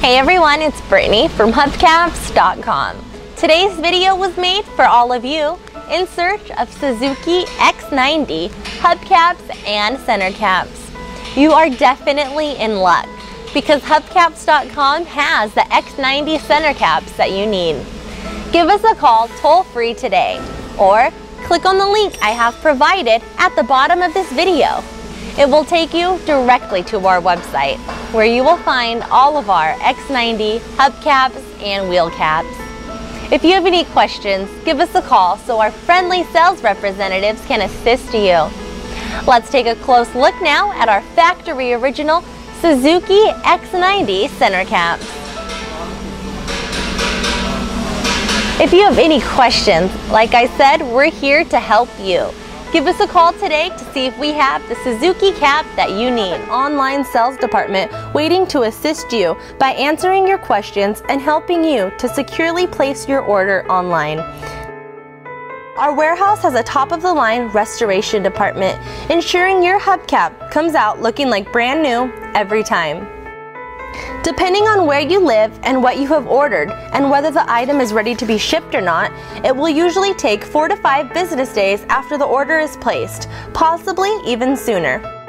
Hey everyone, it's Brittany from Hubcaps.com. Today's video was made for all of you in search of Suzuki X90 hubcaps and center caps. You are definitely in luck because Hubcaps.com has the X90 center caps that you need. Give us a call toll free today or click on the link I have provided at the bottom of this video. It will take you directly to our website where you will find all of our X90 hubcaps and wheel caps. If you have any questions, give us a call so our friendly sales representatives can assist you. Let's take a close look now at our factory original Suzuki X90 center caps. If you have any questions, like I said, we're here to help you. Give us a call today to see if we have the Suzuki cap that you need. An online sales department waiting to assist you by answering your questions and helping you to securely place your order online. Our warehouse has a top-of-the-line restoration department, ensuring your hubcap comes out looking like brand new every time. Depending on where you live and what you have ordered and whether the item is ready to be shipped or not, it will usually take 4 to 5 business days after the order is placed, possibly even sooner.